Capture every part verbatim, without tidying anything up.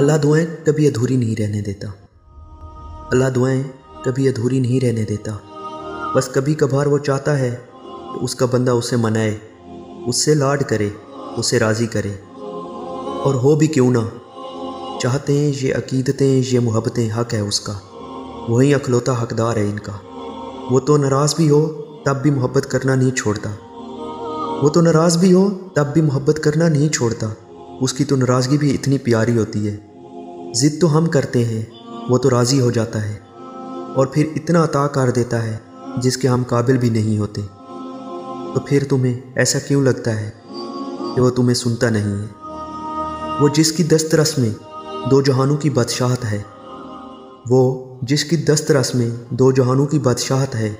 अल्लाह दुआएं कभी अधूरी नहीं रहने देता। अल्लाह दुआएं कभी अधूरी नहीं रहने देता। बस कभी कभार वो चाहता है तो उसका बंदा उसे मनाए, उससे लाड करे, उसे राज़ी करे। और हो भी क्यों ना, चाहते हैं ये अकीदतें, ये मोहब्बतें हक़ है उसका, वही अखलौता हकदार है इनका। वो तो नाराज़ भी हो तब भी मोहब्बत करना नहीं छोड़ता, वो तो नाराज़ भी हो तब भी मोहब्बत करना नहीं छोड़ता। उसकी तो नाराज़गी भी इतनी प्यारी होती है। ज़िद तो हम करते हैं, वो तो राज़ी हो जाता है और फिर इतना अता कर देता है जिसके हम काबिल भी नहीं होते। तो फिर तुम्हें ऐसा क्यों लगता है कि वो तुम्हें सुनता नहीं है? वो जिसकी दस्तरस में दो जहानों की बादशाहत है, वो जिसकी दस्तरस में दो जहानों की बादशाहत है,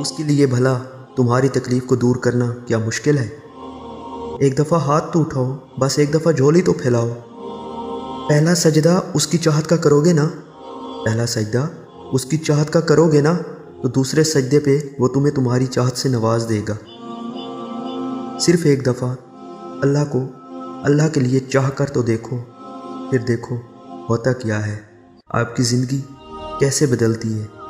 उसके लिए भला तुम्हारी तकलीफ़ को दूर करना क्या मुश्किल है? एक दफ़ा हाथ तो उठाओ, बस एक दफ़ा झोली तो फैलाओ। पहला सजदा उसकी चाहत का करोगे ना, पहला सजदा उसकी चाहत का करोगे ना, तो दूसरे सजदे पे वो तुम्हें तुम्हारी चाहत से नवाज देगा। सिर्फ़ एक दफ़ा अल्लाह को अल्लाह के लिए चाह कर तो देखो, फिर देखो होता क्या है, आपकी ज़िंदगी कैसे बदलती है।